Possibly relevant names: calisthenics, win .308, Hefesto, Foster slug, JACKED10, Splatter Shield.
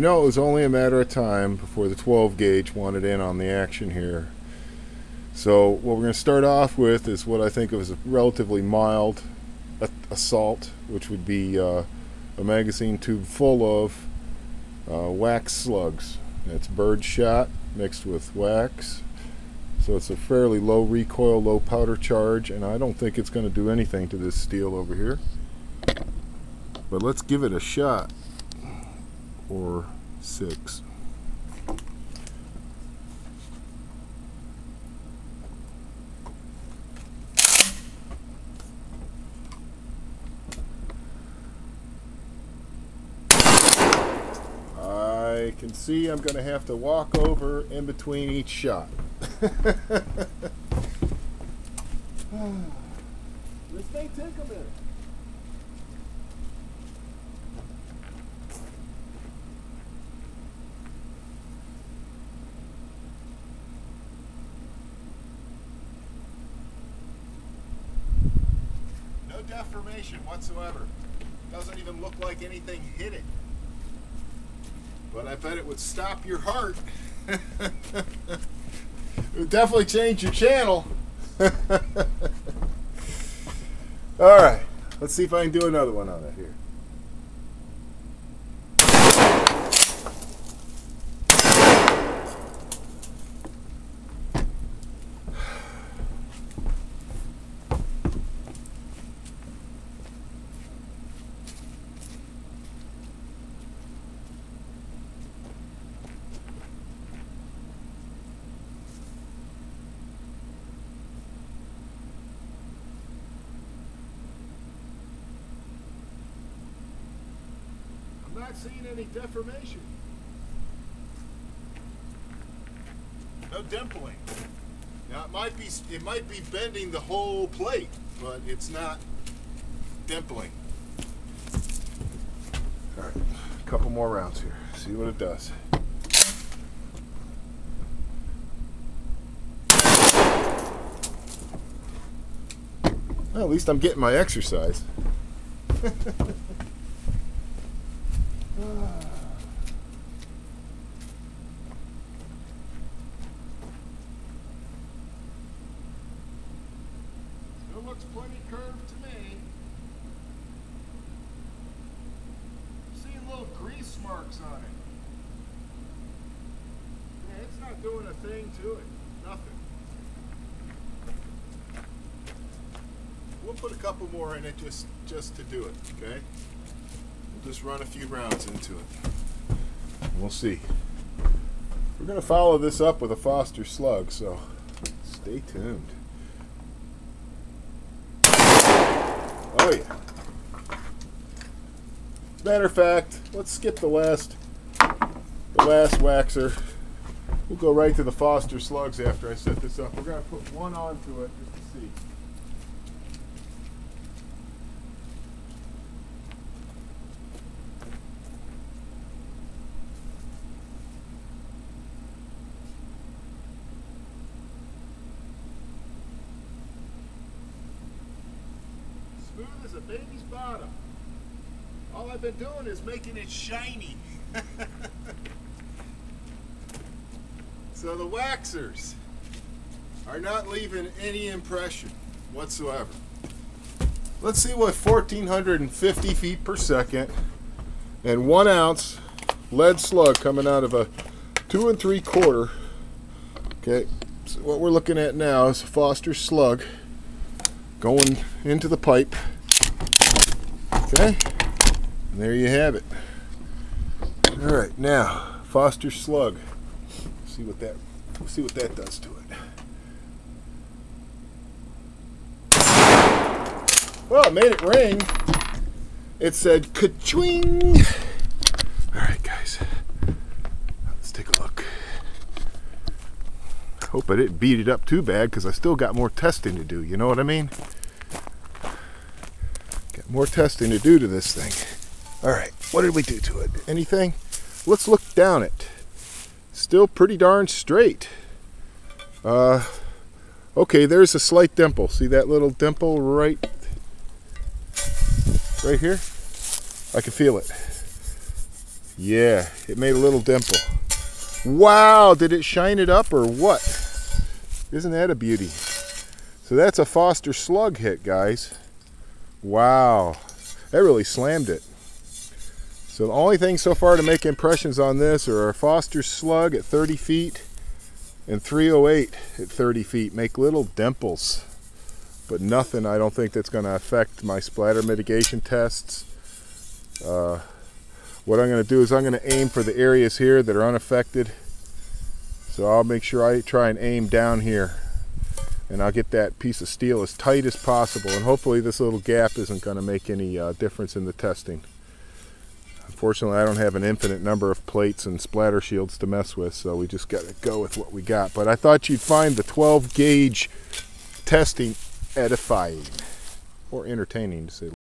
You know, it was only a matter of time before the 12 gauge wanted in on the action here. So what we're going to start off with is what I think of as a relatively mild assault, which would be a magazine tube full of wax slugs. It's bird shot mixed with wax, so it's a fairly low recoil, low powder charge, and I don't think it's going to do anything to this steel over here. But let's give it a shot or six. I can see I'm going to have to walk over in between each shot. This thing took a minute. No deformation whatsoever. Doesn't even look like anything hit it. But I bet it would stop your heart. It would definitely change your channel. Alright, let's see if I can do another one on it here. I'm not seeing any deformation. No dimpling. Now it might be bending the whole plate, but it's not dimpling. All right, a couple more rounds here. See what it does. Well, at least I'm getting my exercise. Still looks plenty curved to me. I'm seeing little grease marks on it. Yeah, it's not doing a thing to it. Nothing. We'll put a couple more in it just to do it, okay? Just run a few rounds into it. We'll see. We're going to follow this up with a Foster slug, so stay tuned. Oh yeah. As a matter of fact, let's skip the last waxer. We'll go right to the Foster slugs after I set this up. We're going to put one onto it just to see. Smooth as a baby's bottom. All I've been doing is making it shiny. So the waxers are not leaving any impression whatsoever. Let's see what 1,450 feet per second and 1 ounce lead slug coming out of a 2 3/4. Okay, so what we're looking at now is Foster slug going into the pipe. Okay, and there you have it. All right, now Foster slug. See what that does to it. Well, it made it ring. It said ka-chwing. All right, guys, let's take a look. Hope I didn't beat it up too bad, because I still got more testing to do. You know what I mean? Got more testing to do to this thing. All right, what did we do to it? Anything? Let's look down it. Still pretty darn straight. Okay, there's a slight dimple. See that little dimple right here? I can feel it. Yeah, it made a little dimple. Wow, did it shine it up or what? Isn't that a beauty? So that's a Foster slug hit, guys. Wow, that really slammed it. So the only thing so far to make impressions on this are a Foster slug at 30 feet and 308 at 30 feet. Make little dimples, but nothing, I don't think that's going to affect my splatter mitigation tests. What I'm going to do is I'm going to aim for the areas here that are unaffected. So I'll make sure I try and aim down here, and I'll get that piece of steel as tight as possible, and hopefully this little gap isn't going to make any difference in the testing. Unfortunately, I don't have an infinite number of plates and splatter shields to mess with, so we just got to go with what we got. But I thought you'd find the 12 gauge testing edifying, or entertaining to say.